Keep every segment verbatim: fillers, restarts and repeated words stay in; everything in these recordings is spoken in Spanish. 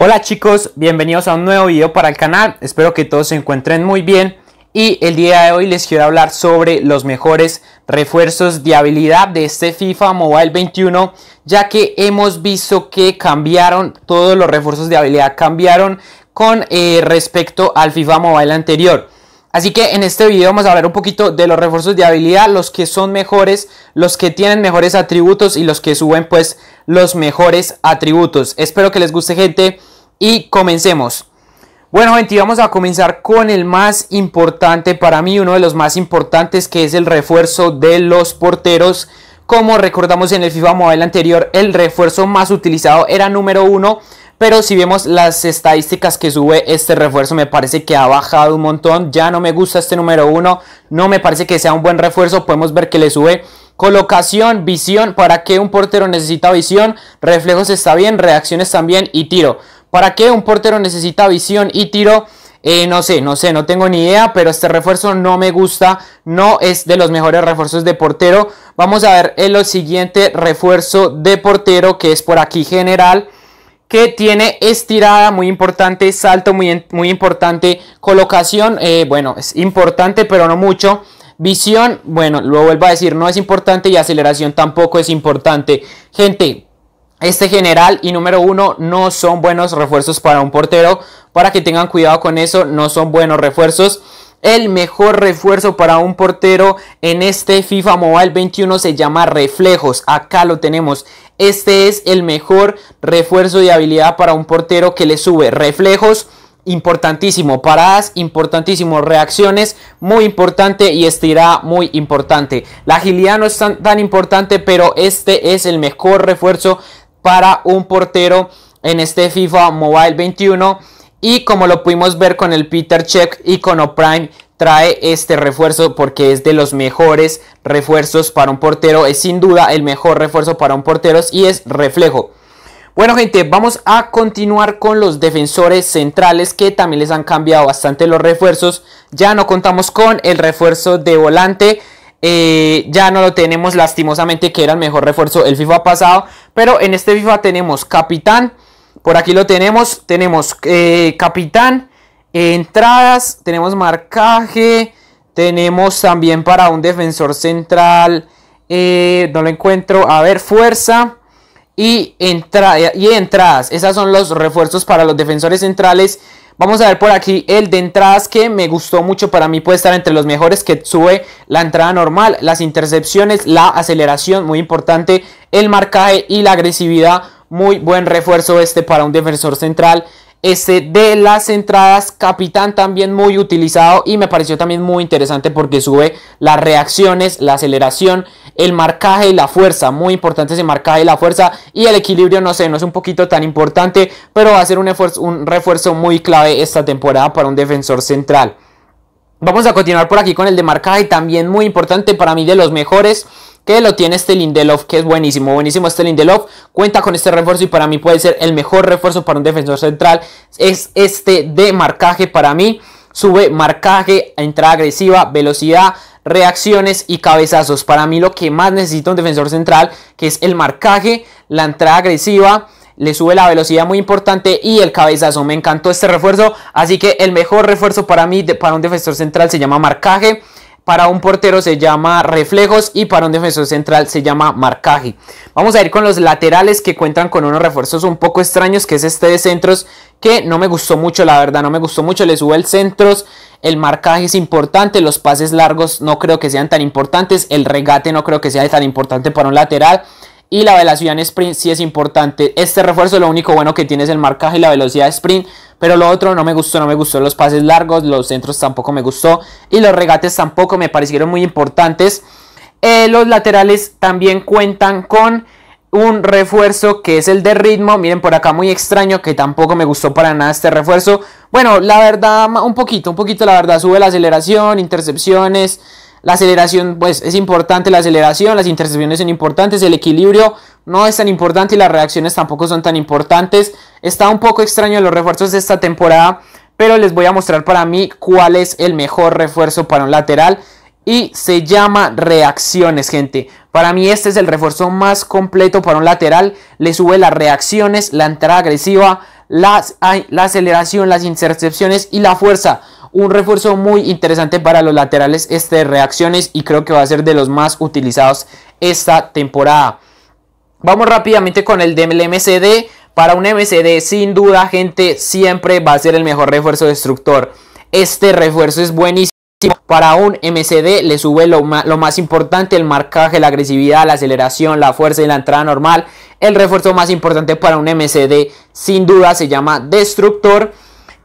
Hola chicos, bienvenidos a un nuevo video para el canal, espero que todos se encuentren muy bien y el día de hoy les quiero hablar sobre los mejores refuerzos de habilidad de este FIFA Mobile veintiuno, ya que hemos visto que cambiaron, todos los refuerzos de habilidad cambiaron con eh, respecto al FIFA Mobile anterior. Así que en este video vamos a hablar un poquito de los refuerzos de habilidad, los que son mejores, los que tienen mejores atributos y los que suben pues los mejores atributos. Espero que les guste, gente, y comencemos. Bueno, gente, vamos a comenzar con el más importante para mí, uno de los más importantes, que es el refuerzo de los porteros. Como recordamos en el FIFA Mobile anterior, el refuerzo más utilizado era número uno. Pero si vemos las estadísticas que sube este refuerzo, me parece que ha bajado un montón. Ya no me gusta este número uno. No me parece que sea un buen refuerzo. Podemos ver que le sube colocación, visión. ¿Para qué un portero necesita visión? Reflejos está bien, reacciones también y tiro. ¿Para qué un portero necesita visión y tiro? Eh, no sé, no sé, no tengo ni idea. Pero este refuerzo no me gusta. No es de los mejores refuerzos de portero. Vamos a ver el siguiente refuerzo de portero, que es por aquí general, que tiene estirada muy importante, salto muy, muy importante, colocación, eh, bueno, es importante pero no mucho, visión, bueno, lo vuelvo a decir, no es importante, y aceleración tampoco es importante. Gente, este general y número uno no son buenos refuerzos para un portero, para que tengan cuidado con eso, no son buenos refuerzos. El mejor refuerzo para un portero en este FIFA Mobile veintiuno se llama reflejos. Acá lo tenemos. Este es el mejor refuerzo de habilidad para un portero, que le sube reflejos, importantísimo, paradas, importantísimo, reacciones, muy importante, y estirada, muy importante. La agilidad no es tan, tan importante, pero este es el mejor refuerzo para un portero en este FIFA Mobile veintiuno. Y como lo pudimos ver con el Petr Čech y con Prime, trae este refuerzo porque es de los mejores refuerzos para un portero. Es sin duda el mejor refuerzo para un portero y es reflejo. Bueno, gente, vamos a continuar con los defensores centrales, que también les han cambiado bastante los refuerzos. Ya no contamos con el refuerzo de volante. Eh, ya no lo tenemos, lastimosamente, que era el mejor refuerzo el FIFA pasado. Pero en este FIFA tenemos capitán. Por aquí lo tenemos, tenemos eh, capitán, eh, entradas, tenemos marcaje, tenemos también para un defensor central, eh, no lo encuentro, a ver, fuerza y, entra y entradas. Esos son los refuerzos para los defensores centrales. Vamos a ver por aquí el de entradas, que me gustó mucho, para mí puede estar entre los mejores, que sube la entrada normal, las intercepciones, la aceleración, muy importante, el marcaje y la agresividad. Muy buen refuerzo este para un defensor central. Este de las entradas, capitán, también muy utilizado, y me pareció también muy interesante porque sube las reacciones, la aceleración, el marcaje y la fuerza. Muy importante ese marcaje y la fuerza, y el equilibrio, no sé, no es un poquito tan importante, pero va a ser un refuerzo, un refuerzo muy clave esta temporada para un defensor central. Vamos a continuar por aquí con el de marcaje, también muy importante, para mí de los mejores, que lo tiene este Lindelof, que es buenísimo, buenísimo este Lindelof. Cuenta con este refuerzo y para mí puede ser el mejor refuerzo para un defensor central. Es este de marcaje para mí. Sube marcaje, entrada agresiva, velocidad, reacciones y cabezazos. Para mí lo que más necesita un defensor central, que es el marcaje, la entrada agresiva, le sube la velocidad, muy importante, y el cabezazo. Me encantó este refuerzo, así que el mejor refuerzo para mí, de, para un defensor central, se llama marcaje. Para un portero se llama reflejos y para un defensor central se llama marcaje. Vamos a ir con los laterales, que cuentan con unos refuerzos un poco extraños, que es este de centros, que no me gustó mucho, la verdad, no me gustó mucho. Le sube el centros, el marcaje es importante, los pases largos no creo que sean tan importantes, el regate no creo que sea tan importante para un lateral, y la velocidad en sprint sí es importante. Este refuerzo lo único bueno que tiene es el marcaje y la velocidad de sprint, pero lo otro no me gustó, no me gustó los pases largos, los centros tampoco me gustó, y los regates tampoco me parecieron muy importantes. Eh, los laterales también cuentan con un refuerzo, que es el de ritmo. Miren por acá, muy extraño, que tampoco me gustó para nada este refuerzo. Bueno, la verdad, un poquito, un poquito la verdad, sube la aceleración, intercepciones. La aceleración, pues es importante la aceleración, las intercepciones son importantes, el equilibrio no es tan importante y las reacciones tampoco son tan importantes. Está un poco extraño los refuerzos de esta temporada, pero les voy a mostrar para mí cuál es el mejor refuerzo para un lateral, y se llama reacciones, gente. Para mí este es el refuerzo más completo para un lateral, le sube las reacciones, la entrada agresiva, la, la aceleración, las intercepciones y la fuerza. Un refuerzo muy interesante para los laterales este de reacciones, y creo que va a ser de los más utilizados esta temporada. Vamos rápidamente con el del M C D. Para un M C D, sin duda, gente, siempre va a ser el mejor refuerzo destructor. Este refuerzo es buenísimo. Para un M C D le sube lo más, lo más importante: el marcaje, la agresividad, la aceleración, la fuerza y la entrada normal. El refuerzo más importante para un M C D sin duda se llama destructor.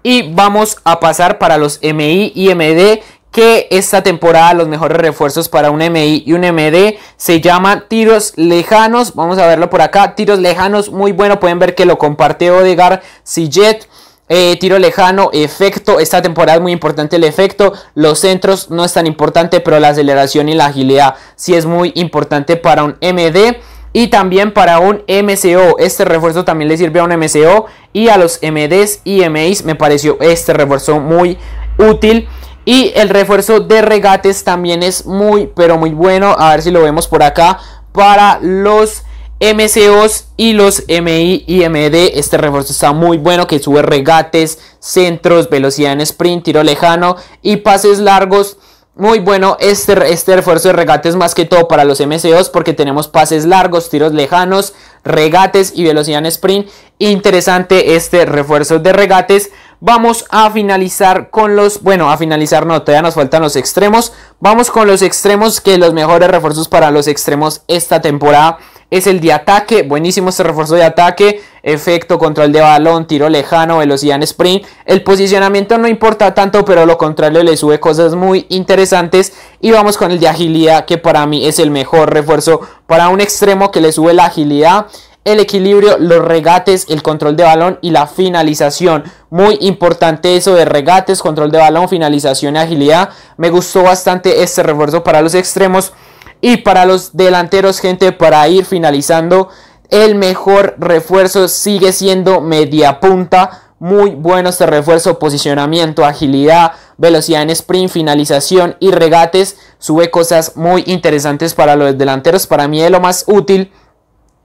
Y vamos a pasar para los M I y M D, que esta temporada los mejores refuerzos para un M I y un M D se llaman tiros lejanos. Vamos a verlo por acá, tiros lejanos, muy bueno, pueden ver que lo comparte Odegaard, Sijet. Eh, tiro lejano, efecto, esta temporada es muy importante el efecto. Los centros no es tan importante, pero la aceleración y la agilidad sí es muy importante para un M D y también para un M C O. Este refuerzo también le sirve a un M C O, y a los M Ds y M Is me pareció este refuerzo muy útil. Y el refuerzo de regates también es muy, pero muy bueno. A ver si lo vemos por acá. Para los M C Os y los M I y M D, este refuerzo está muy bueno, que sube regates, centros, velocidad en sprint, tiro lejano y pases largos. Muy bueno este, este refuerzo de regates, más que todo para los M C Os, porque tenemos pases largos, tiros lejanos, regates y velocidad en sprint. Interesante este refuerzo de regates. Vamos a finalizar con los... Bueno, a finalizar no, todavía nos faltan los extremos. Vamos con los extremos, que los mejores refuerzos para los extremos esta temporada es el de ataque. Buenísimo este refuerzo de ataque. Efecto, control de balón, tiro lejano, velocidad en sprint. El posicionamiento no importa tanto, pero lo contrario le sube cosas muy interesantes. Y vamos con el de agilidad, que para mí es el mejor refuerzo para un extremo, que le sube la agilidad, el equilibrio, los regates, el control de balón y la finalización. Muy importante eso de regates, control de balón, finalización y agilidad. Me gustó bastante este refuerzo para los extremos. Y para los delanteros, gente, para ir finalizando, el mejor refuerzo sigue siendo media punta. Muy bueno este refuerzo, posicionamiento, agilidad, velocidad en sprint, finalización y regates. Sube cosas muy interesantes para los delanteros, para mí es lo más útil.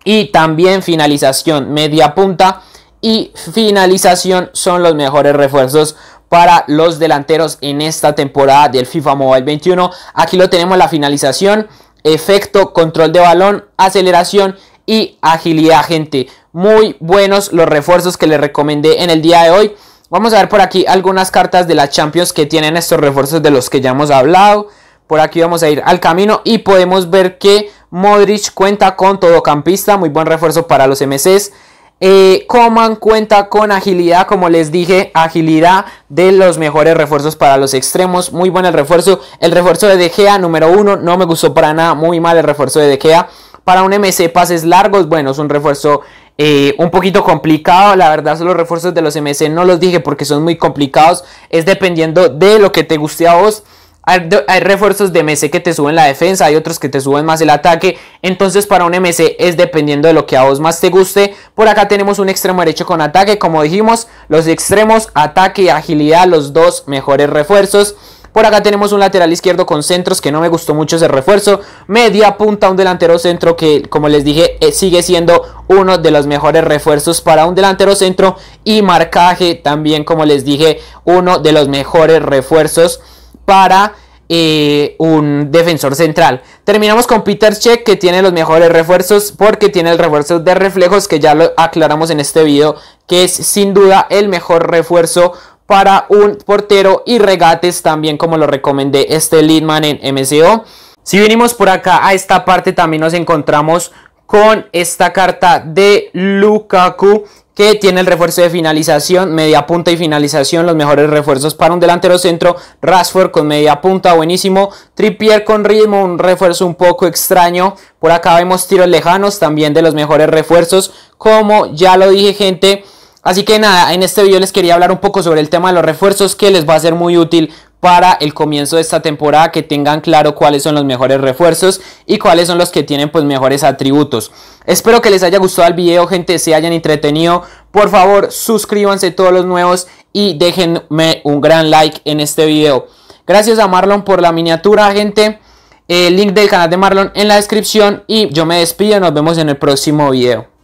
Y también finalización, media punta y finalización son los mejores refuerzos para los delanteros en esta temporada del FIFA Mobile veintiuno. Aquí lo tenemos, la finalización, efecto, control de balón, aceleración y agilidad, gente. Muy buenos los refuerzos que les recomendé en el día de hoy. Vamos a ver por aquí algunas cartas de la Champions que tienen estos refuerzos de los que ya hemos hablado. Por aquí vamos a ir al camino y podemos ver que Modric cuenta con todocampista, muy buen refuerzo para los M Cs. Eh, Coman cuenta con agilidad, como les dije, agilidad, de los mejores refuerzos para los extremos. Muy buen el refuerzo. El refuerzo de De Gea, número uno, no me gustó para nada, muy mal el refuerzo de De Gea. Para un M C, pases largos, bueno, es un refuerzo eh, un poquito complicado. La verdad, los refuerzos de los M C no los dije porque son muy complicados, es dependiendo de lo que te guste a vos. Hay refuerzos de M C que te suben la defensa, hay otros que te suben más el ataque. Entonces para un M C es dependiendo de lo que a vos más te guste. Por acá tenemos un extremo derecho con ataque, como dijimos. Los extremos, ataque y agilidad, los dos mejores refuerzos. Por acá tenemos un lateral izquierdo con centros, que no me gustó mucho ese refuerzo. Media punta, un delantero centro que, como les dije, sigue siendo uno de los mejores refuerzos para un delantero centro. Y marcaje también, como les dije, uno de los mejores refuerzos para eh, un defensor central. Terminamos con Petr Čech, que tiene los mejores refuerzos porque tiene el refuerzo de reflejos, que ya lo aclaramos en este video, que es sin duda el mejor refuerzo para un portero, y regates también, como lo recomendé, este Lidman en M C O. Si venimos por acá a esta parte, también nos encontramos con esta carta de Lukaku, que tiene el refuerzo de finalización, media punta y finalización, los mejores refuerzos para un delantero centro. Rashford con media punta, buenísimo. Tripier con ritmo, un refuerzo un poco extraño. Por acá vemos tiros lejanos, también de los mejores refuerzos, como ya lo dije, gente. Así que nada, en este video les quería hablar un poco sobre el tema de los refuerzos, que les va a ser muy útil para el comienzo de esta temporada, que tengan claro cuáles son los mejores refuerzos y cuáles son los que tienen pues mejores atributos. Espero que les haya gustado el video, gente, se hayan entretenido. Por favor, suscríbanse todos los nuevos y déjenme un gran like en este video. Gracias a Marlon por la miniatura, gente. El link del canal de Marlon en la descripción, y yo me despido, nos vemos en el próximo video.